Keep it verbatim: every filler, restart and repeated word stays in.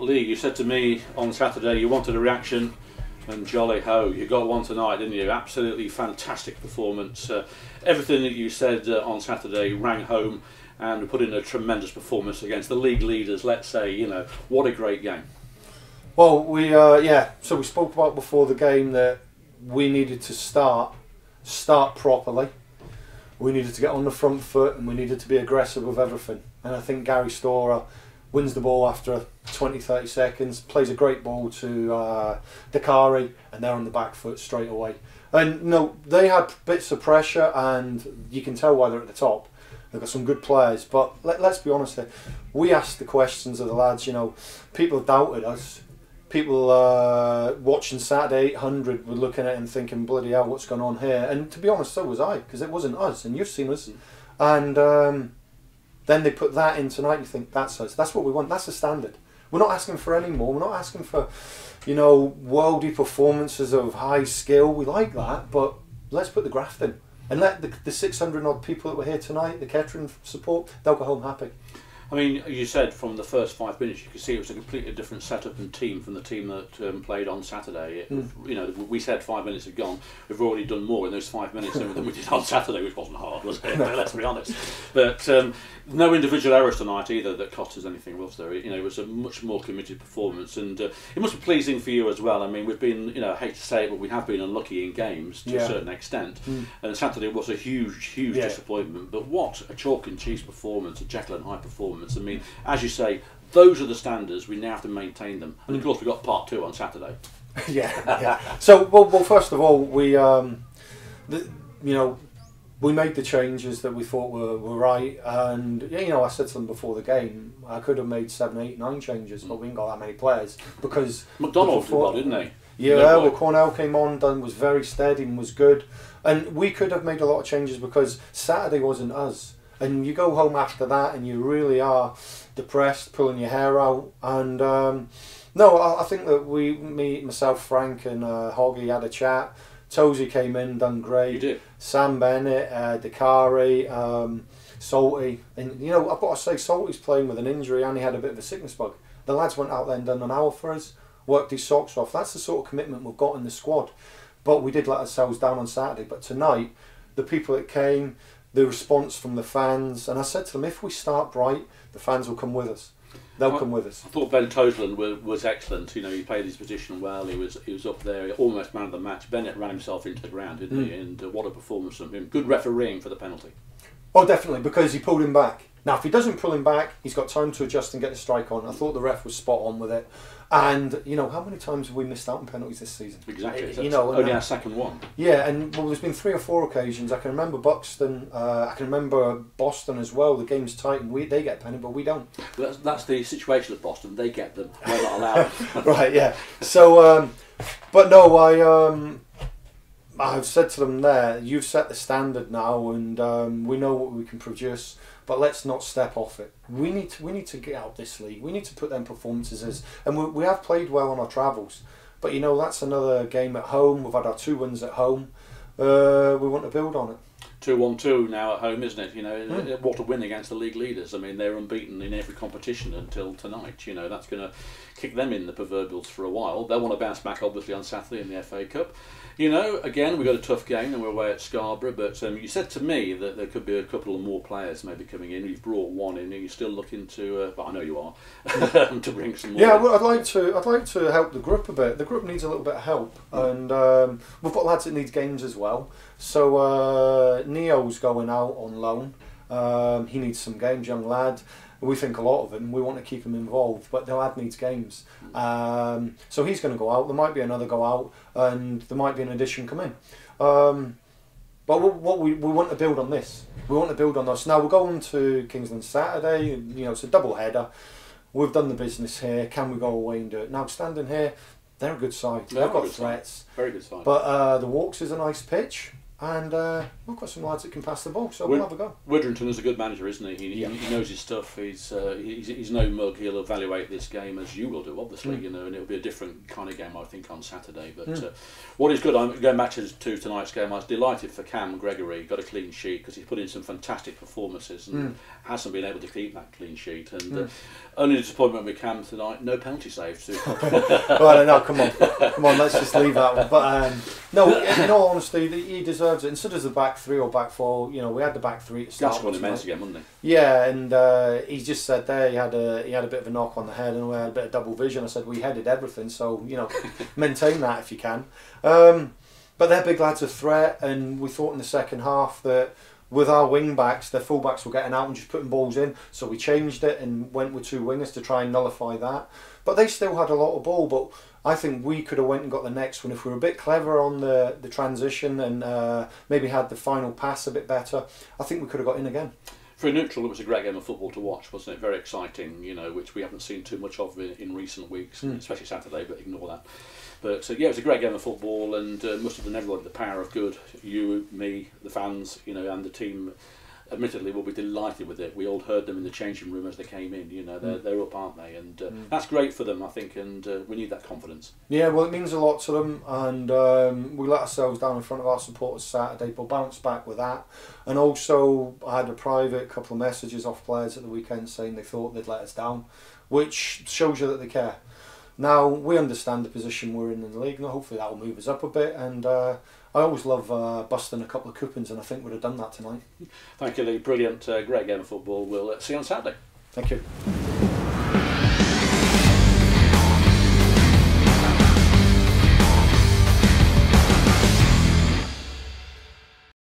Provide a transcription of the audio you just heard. But Lee, you said to me on Saturday you wanted a reaction, and jolly ho, you got one tonight, didn't you? Absolutely fantastic performance. Uh, everything that you said uh, on Saturday rang home, and put in a tremendous performance against the league leaders, let's say. You know, what a great game. Well, we uh, yeah, so we spoke about before the game that we needed to start start properly. We needed to get on the front foot, and we needed to be aggressive with everything. And I think Gary Storer wins the ball after twenty, thirty seconds, plays a great ball to uh, Dakari, and they're on the back foot straight away. And no, they had bits of pressure, and you can tell why they're at the top. They've got some good players, but let, let's be honest here. We asked the questions of the lads, you know, people doubted us. People uh, watching Saturday eight hundred were looking at it and thinking, bloody hell, what's going on here? And to be honest, so was I, because it wasn't us, and you've seen us. And um, then they put that in tonight, you think, that's us. That's what we want, that's the standard. We're not asking for any more, we're not asking for, you know, worldy performances of high skill. We like that, but let's put the graft in. And let the, the six hundred odd people that were here tonight, the Kettering support, they'll go home happy. I mean, you said from the first five minutes, you could see it was a completely different setup and team from the team that um, played on Saturday. It, mm. You know, we said five minutes had gone. We've already done more in those five minutes than we did on Saturday, which wasn't hard, was it? No. Let's be honest. But um, no individual errors tonight either that cost us anything, was there? You know, it was a much more committed performance, and uh, it must be pleasing for you as well. I mean, we've been, you know, I hate to say it, but we have been unlucky in games to yeah. a certain extent. Mm. And Saturday was a huge, huge yeah. disappointment. But what a chalk and cheese performance, a Jekyll and Hyde performance. I mean, as you say, those are the standards. We now have to maintain them, and of course, we got part two on Saturday. yeah, yeah. So, well, well, first of all, we, um, the, you know, we made the changes that we thought were, were right, and you know, I said to them before the game, I could have made seven, eight, nine changes, but we ain't got that many players because McDonald did well, didn't they? Yeah, no well, Cornell came on, done was very steady and was good, and we could have made a lot of changes because Saturday wasn't us. And you go home after that and you really are depressed, pulling your hair out. And um, no, I, I think that we, me, myself, Frank and uh, Hoggy had a chat. Tozy came in, done great. You did. Sam Bennett, uh, Dakari, um, Salty. And you know, I've got to say, Salty's playing with an injury and he had a bit of a sickness bug. The lads went out there and done an hour for us, worked his socks off. That's the sort of commitment we've got in the squad. But we did let ourselves down on Saturday. But tonight, the people that came, the response from the fans, and I said to them, if we start bright, the fans will come with us. They'll I, come with us. I thought Ben Toseland was, was excellent. You know, he played his position well. He was he was up there, almost man of the match. Bennett ran himself into the ground, didn't mm. he? And uh, what a performance from him! Good refereeing for the penalty. Oh, definitely, because he pulled him back. Now, if he doesn't pull him back, he's got time to adjust and get the strike on. I thought the ref was spot on with it. And, you know, how many times have we missed out on penalties this season? Exactly. It, you know, only our second one. Yeah, and well, there's been three or four occasions. I can remember Buxton, uh, I can remember Boston as well. The game's tight and we, they get penalty, but we don't. Well, that's, that's the situation at Boston. They get them. We're not allowed. Right, yeah. So, um, but no, I, um, I've said to them there, you've set the standard now and um, we know what we can produce. But let's not step off it. We need to, we need to get out this league. We need to put them performances as, and we, we have played well on our travels. But you know, that's another game at home. We've had our two wins at home. Uh, we want to build on it. two one two now at home, isn't it? You know, mm. what a win against the league leaders. I mean, they're unbeaten in every competition until tonight. You know, that's going to kick them in the proverbials for a while. They'll want to bounce back, obviously, on Saturday in the F A Cup. You know, again, we've got a tough game and we're away at Scarborough, but um, you said to me that there could be a couple of more players maybe coming in. You've brought one in, and you're still looking to, uh, well, I know you are, to bring some more. Yeah, well, I'd like to I'd like to help the group a bit. The group needs a little bit of help, mm. and um, we've got lads that need games as well. So uh, Neo's going out on loan. Um, he needs some games, young lad. We think a lot of him. We want to keep him involved, but the lad needs games. Um, so he's going to go out. There might be another go out, and there might be an addition come in. Um, but what we, we want to build on this. We want to build on this. Now we're going to Kingsland Saturday. You know, it's a double header. We've done the business here. Can we go away and do it? Now standing here, they're a good side. They've got threats. Very good side. But uh, the Walks is a nice pitch. and uh, we've got some lads that can pass the ball, so Wid we'll have a go. Widrington is a good manager, isn't he? He, yeah. he knows his stuff. He's, uh, he's he's no mug. He'll evaluate this game as you will do, obviously, mm. you know, and it'll be a different kind of game, I think, on Saturday. But mm. uh, what is good, I'm going back to, to tonight's game. I was delighted for Cam Gregory. Got a clean sheet because he's put in some fantastic performances and mm. hasn't been able to keep that clean sheet. And mm. uh, only disappointment with Cam tonight, no penalty saves. Well, no, come on, come on, let's just leave that one. But um, no, in all honesty, he deserves. And so does the back three or back four. You know, we had the back three to start. That's what it meant again, wasn't it? Yeah, and uh, he just said there he had a he had a bit of a knock on the head and we had a bit of double vision. I said we headed everything, so you know, maintain that if you can. Um, but they're big lads of threat, and we thought in the second half that with our wing backs, their full backs were getting out and just putting balls in. So we changed it and went with two wingers to try and nullify that. But they still had a lot of ball, but I think we could have went and got the next one if we were a bit clever on the, the transition and uh, maybe had the final pass a bit better. I think we could have got in again. For a neutral, it was a great game of football to watch, wasn't it? Very exciting, you know, which we haven't seen too much of in, in recent weeks, mm. especially Saturday, but ignore that. But uh, yeah, it was a great game of football, and uh, must have been everyone the power of good. You, me, the fans, you know, and the team. Admittedly, we'll be delighted with it. We all heard them in the changing room as they came in. You know, they're, they're up, aren't they? And uh, mm. that's great for them, I think, and uh, we need that confidence. Yeah, well, it means a lot to them, and um, we let ourselves down in front of our supporters Saturday, but bounced back with that. And also, I had a private couple of messages off players at the weekend saying they thought they'd let us down, which shows you that they care. Now, we understand the position we're in in the league, and hopefully that will move us up a bit. And uh, I always love uh, busting a couple of coupons, and I think we'd have done that tonight. Thank you, Lee. Brilliant, uh, great game of football. We'll uh, see you on Saturday. Thank you.